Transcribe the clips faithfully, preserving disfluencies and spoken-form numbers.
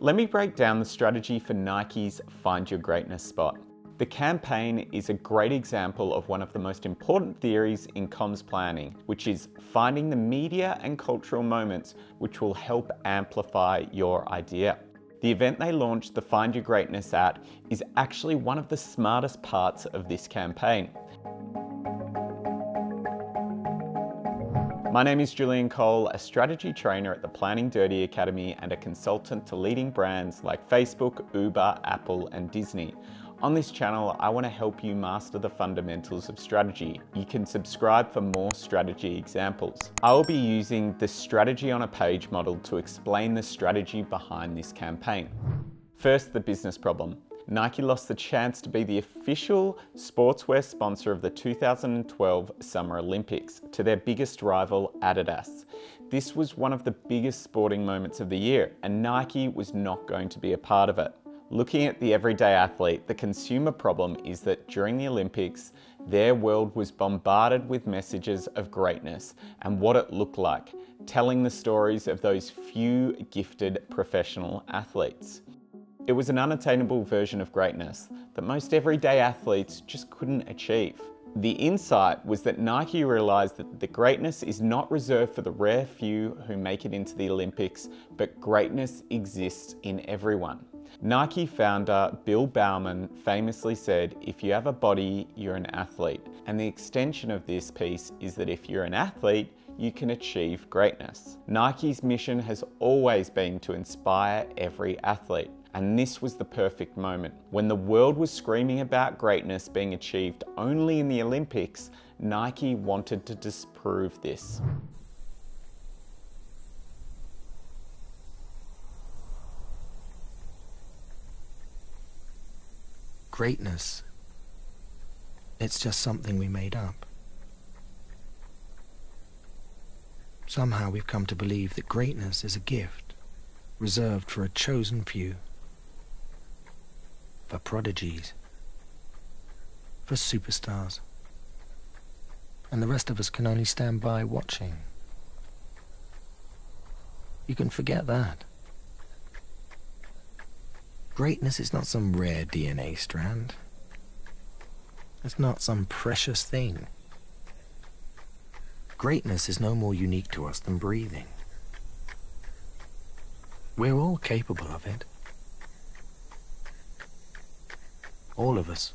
Let me break down the strategy for Nike's Find Your Greatness spot. The campaign is a great example of one of the most important theories in comms planning, which is finding the media and cultural moments which will help amplify your idea. The event they launched the Find Your Greatness at is actually one of the smartest parts of this campaign. My name is Julian Cole, a strategy trainer at the Planning Dirty Academy and a consultant to leading brands like Facebook, Uber, Apple, and Disney. On this channel, I want to help you master the fundamentals of strategy. You can subscribe for more strategy examples. I will be using the strategy on a page model to explain the strategy behind this campaign. First, the business problem. Nike lost the chance to be the official sportswear sponsor of the two thousand twelve Summer Olympics to their biggest rival, Adidas. This was one of the biggest sporting moments of the year, and Nike was not going to be a part of it. Looking at the everyday athlete, the consumer problem is that during the Olympics, their world was bombarded with messages of greatness and what it looked like, telling the stories of those few gifted professional athletes. It was an unattainable version of greatness that most everyday athletes just couldn't achieve. The insight was that Nike realized that the greatness is not reserved for the rare few who make it into the Olympics, but greatness exists in everyone. Nike founder Bill Bowerman famously said, "If you have a body, you're an athlete." And the extension of this piece is that if you're an athlete, you can achieve greatness. Nike's mission has always been to inspire every athlete. And this was the perfect moment. When the world was screaming about greatness being achieved only in the Olympics, Nike wanted to disprove this. Greatness. It's just something we made up. Somehow we've come to believe that greatness is a gift reserved for a chosen few. For prodigies, for superstars, and the rest of us can only stand by watching. You can forget that. Greatness is not some rare D N A strand. It's not some precious thing. Greatness is no more unique to us than breathing. We're all capable of it. All of us.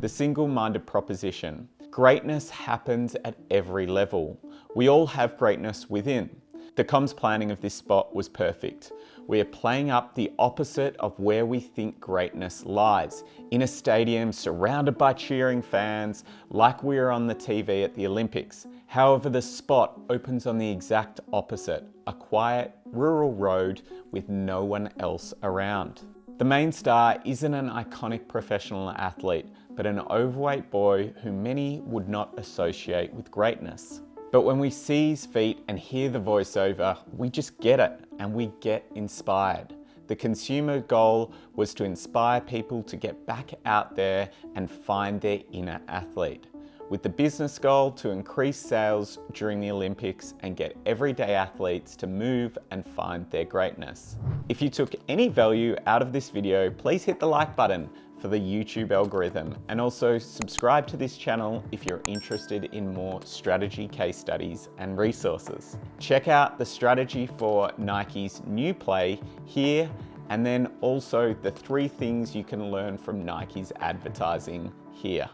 The single-minded proposition. Greatness happens at every level. We all have greatness within. The comms planning of this spot was perfect. We are playing up the opposite of where we think greatness lies. In a stadium, surrounded by cheering fans, like we are on the T V at the Olympics. However, the spot opens on the exact opposite, a quiet, rural road with no one else around. The main star isn't an iconic professional athlete, but an overweight boy who many would not associate with greatness. But when we see his feet and hear the voiceover, we just get it and we get inspired. The consumer goal was to inspire people to get back out there and find their inner athlete, with the business goal to increase sales during the Olympics and get everyday athletes to move and find their greatness. If you took any value out of this video, please hit the like button for the YouTube algorithm, and also subscribe to this channel if you're interested in more strategy case studies and resources. Check out the strategy for Nike's new play here, and then also the three things you can learn from Nike's advertising here.